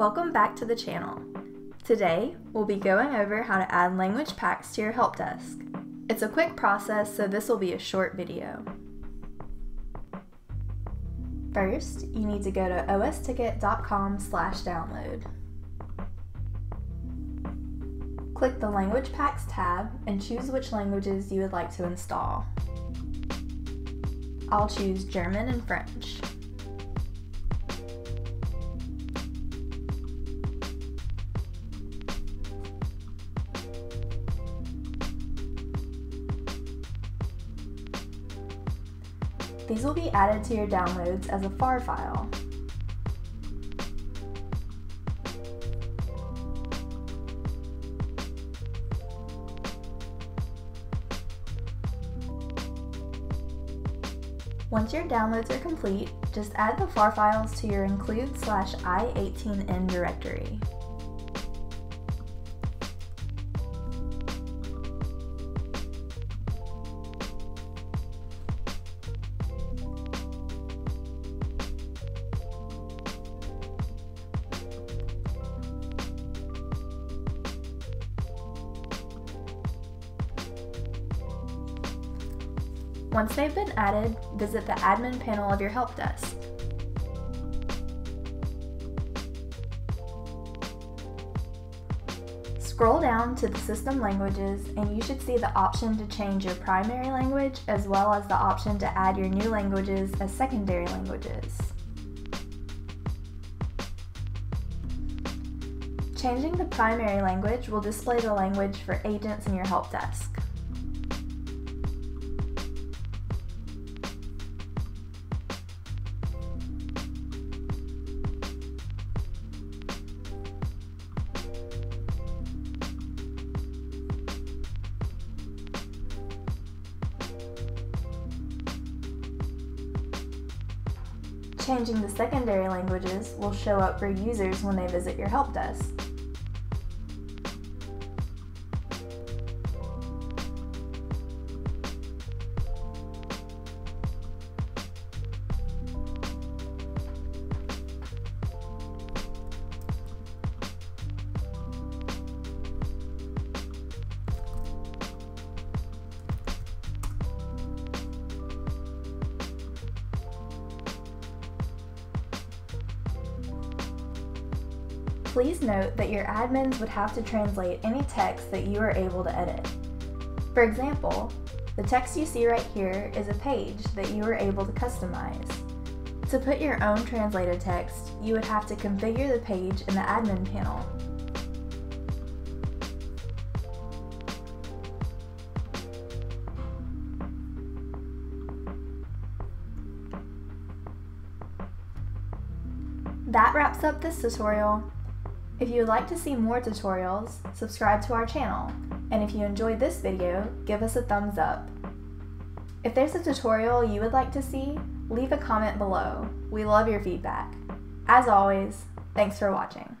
Welcome back to the channel. Today, we'll be going over how to add language packs to your help desk. It's a quick process, so this will be a short video. First, you need to go to osTicket.com/download. Click the Language Packs tab and choose which languages you would like to install. I'll choose German and French. These will be added to your downloads as a FAR file. Once your downloads are complete, just add the FAR files to your include/i18n directory. Once they've been added, visit the admin panel of your help desk. Scroll down to the system languages and you should see the option to change your primary language as well as the option to add your new languages as secondary languages. Changing the primary language will display the language for agents in your help desk. Changing the secondary languages will show up for users when they visit your help desk. Please note that your admins would have to translate any text that you are able to edit. For example, the text you see right here is a page that you are able to customize. To put your own translated text, you would have to configure the page in the admin panel. That wraps up this tutorial. If you would like to see more tutorials, subscribe to our channel, and if you enjoyed this video, give us a thumbs up. If there's a tutorial you would like to see, leave a comment below. We love your feedback. As always, thanks for watching.